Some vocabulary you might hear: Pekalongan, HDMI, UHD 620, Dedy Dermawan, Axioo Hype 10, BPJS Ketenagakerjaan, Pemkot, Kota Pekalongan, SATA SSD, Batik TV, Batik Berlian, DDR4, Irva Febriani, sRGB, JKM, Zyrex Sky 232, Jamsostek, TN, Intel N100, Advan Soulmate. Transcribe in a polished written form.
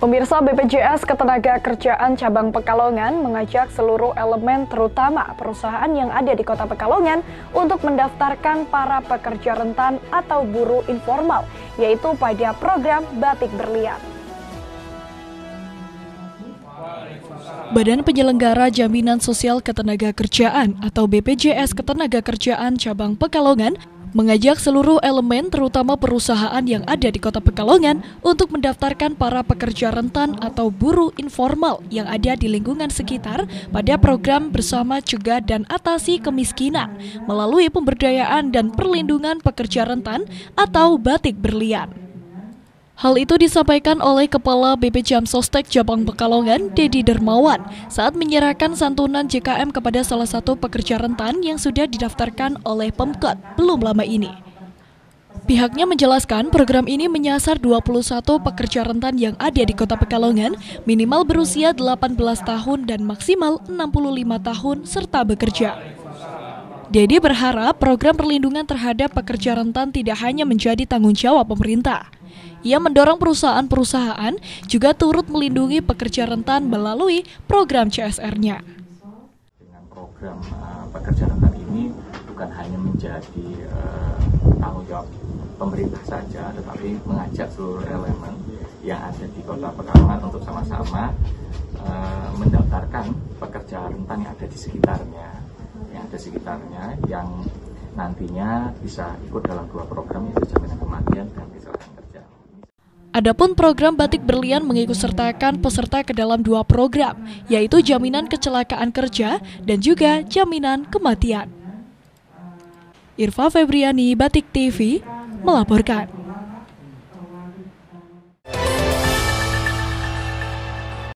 Pemirsa, BPJS Ketenagakerjaan Cabang Pekalongan mengajak seluruh elemen terutama perusahaan yang ada di Kota Pekalongan untuk mendaftarkan para pekerja rentan atau buruh informal, yaitu pada program Batik Berlian. Badan Penyelenggara Jaminan Sosial Ketenagakerjaan atau BPJS Ketenagakerjaan Cabang Pekalongan mengajak seluruh elemen terutama perusahaan yang ada di Kota Pekalongan untuk mendaftarkan para pekerja rentan atau buruh informal yang ada di lingkungan sekitar pada program Bersama Cegah dan Atasi Kemiskinan melalui pemberdayaan dan perlindungan pekerja rentan atau Batik Berlian. Hal itu disampaikan oleh Kepala BP Jamsostek Cabang Pekalongan, Dedy Dermawan, saat menyerahkan santunan JKM kepada salah satu pekerja rentan yang sudah didaftarkan oleh Pemkot belum lama ini. Pihaknya menjelaskan program ini menyasar 21 pekerja rentan yang ada di Kota Pekalongan, minimal berusia 18 tahun dan maksimal 65 tahun serta bekerja. Dedy berharap program perlindungan terhadap pekerja rentan tidak hanya menjadi tanggung jawab pemerintah. Ia mendorong perusahaan-perusahaan juga turut melindungi pekerja rentan melalui program CSR-nya. Dengan program pekerja rentan ini bukan hanya menjadi tanggung jawab pemerintah saja, tetapi mengajak seluruh elemen yang ada di Kota Pekalongan untuk sama-sama mendaftarkan pekerja rentan yang ada di sekitarnya, yang nantinya bisa ikut dalam dua program, yaitu jaminan kematian dan kecelakaan kerja. Adapun program Batik Berlian mengikutsertakan peserta ke dalam dua program, yaitu jaminan kecelakaan kerja dan juga jaminan kematian. Irva Febriani, Batik TV, melaporkan.